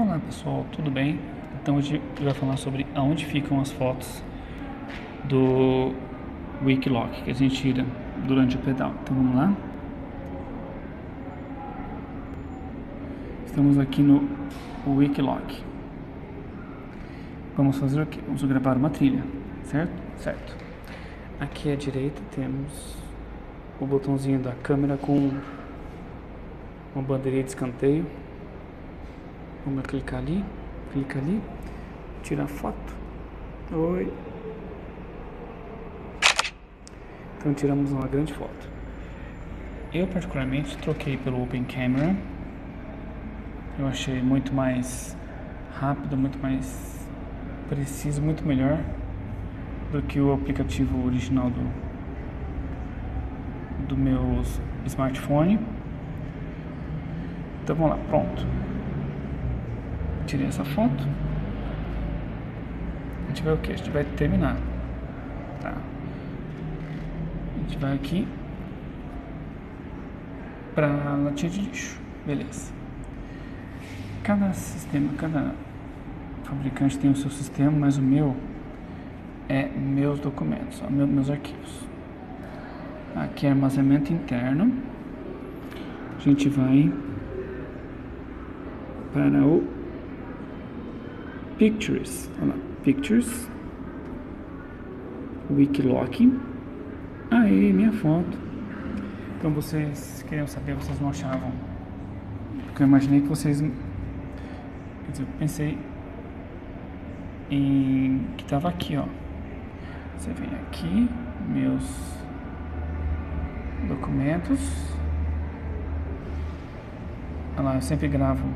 Olá pessoal, tudo bem? Então hoje eu vou falar sobre aonde ficam as fotos do Wikiloc que a gente tira durante o pedal. Então vamos lá. Estamos aqui no Wikiloc. Vamos fazer o quê? Vamos gravar uma trilha, certo? Certo. Aqui à direita temos o botãozinho da câmera com uma bandeirinha de escanteio. Vamos clicar ali, tirar foto. Oi. Então tiramos uma grande foto. Eu particularmente troquei pelo Open Camera. Eu achei muito mais rápido, muito mais preciso, muito melhor do que o aplicativo original do meu smartphone. Então vamos lá, pronto. Tirei essa foto. A gente vai o que? A gente vai terminar, tá? A gente vai aqui para a latinha de lixo, beleza. Cada sistema, cada fabricante tem o seu sistema, mas o meu é meus documentos, ó, meus arquivos. Aqui é armazenamento interno. A gente vai para o Pictures, olha lá, Pictures, Wikiloc, aí minha foto. Então vocês queriam saber, vocês não achavam, porque eu imaginei que vocês... Quer dizer, eu pensei em que tava aqui, ó. Você vem aqui, meus documentos. Olha lá, eu sempre gravo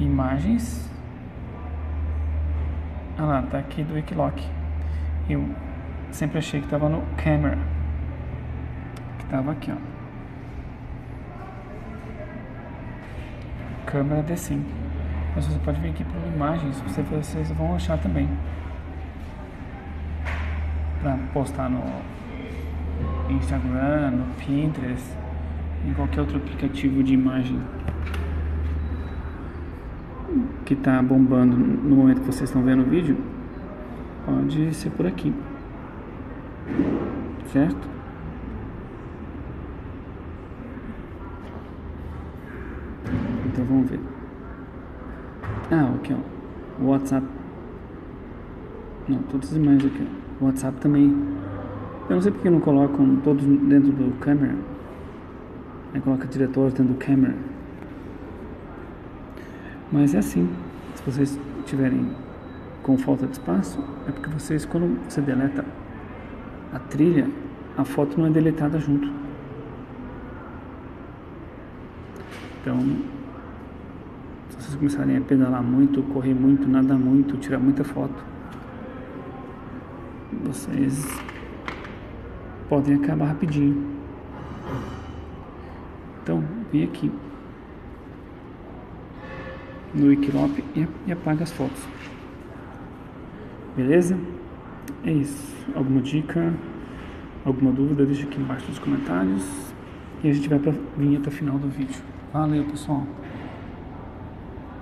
imagens. Olha lá, tá aqui do Wikiloc. Eu sempre achei que tava no Camera, que tava aqui, ó. Câmera D5, mas você pode vir aqui para imagens, vocês vão achar também para postar no Instagram, no Pinterest, em qualquer outro aplicativo de imagem que está bombando no momento que vocês estão vendo o vídeo. Pode ser por aqui, certo? Então vamos ver. Ah, aqui ó, WhatsApp. Não, todas as imagens aqui ó. WhatsApp também. Eu não sei porque não colocam todos dentro do Camera. Aí coloca diretores dentro do Camera. Mas é assim. Se vocês tiverem com falta de espaço, é porque vocês, quando você deleta a trilha, a foto não é deletada junto. Então, se vocês começarem a pedalar muito, correr muito, nadar muito, tirar muita foto, vocês podem acabar rapidinho. Então, vem aqui no Wikiloc e apaga as fotos. Beleza? É isso. Alguma dica, alguma dúvida, deixa aqui embaixo nos comentários. E a gente vai para a vinheta final do vídeo. Valeu, pessoal!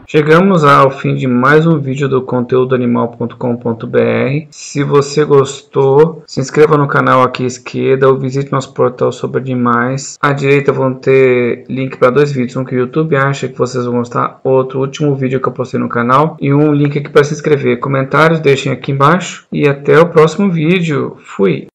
Chegamos ao fim de mais um vídeo do conteúdoanimal.com.br. Se você gostou, se inscreva no canal aqui à esquerda ou visite nosso portal sobre animais. À direita vão ter link para dois vídeos, um que o YouTube acha que vocês vão gostar, outro último vídeo que eu postei no canal e um link aqui para se inscrever. Comentários deixem aqui embaixo e até o próximo vídeo. Fui!